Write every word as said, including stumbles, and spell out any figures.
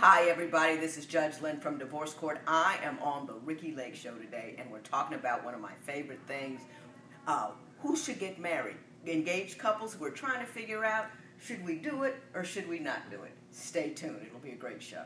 Hi everybody, this is Judge Lynn from Divorce Court. I am on The Ricki Lake Show today and we're talking about one of my favorite things. Uh, who should get married? Engaged couples who are trying to figure out, should we do it or should we not do it? Stay tuned, it'll be a great show.